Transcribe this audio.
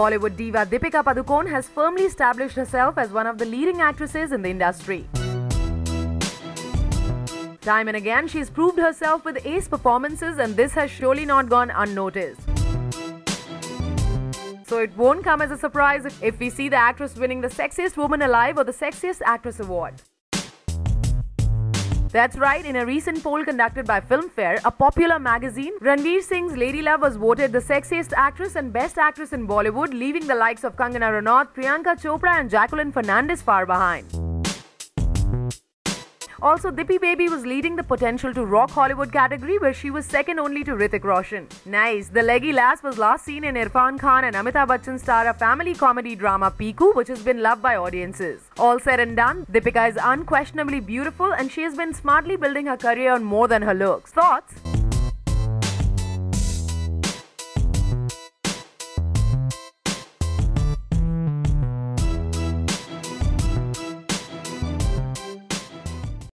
Bollywood diva Deepika Padukone has firmly established herself as one of the leading actresses in the industry. Time and again, she's proved herself with ace performances, and this has surely not gone unnoticed. So it won't come as a surprise if we see the actress winning the Sexiest Woman Alive or the Sexiest Actress Award. That's right, in a recent poll conducted by Filmfare, a popular magazine, Ranveer Singh's Lady Love was voted the sexiest actress and best actress in Bollywood, leaving the likes of Kangana Ranaut, Priyanka Chopra and Jacqueline Fernandez far behind. Also, Deepi Baby was leading the potential to rock Hollywood category, where she was second only to Hrithik Roshan. Nice, the leggy lass was last seen in Irrfan Khan and Amitabh Bachchan star family comedy drama Piku, which has been loved by audiences. All said and done, Deepika is unquestionably beautiful and she has been smartly building her career on more than her looks. Thoughts?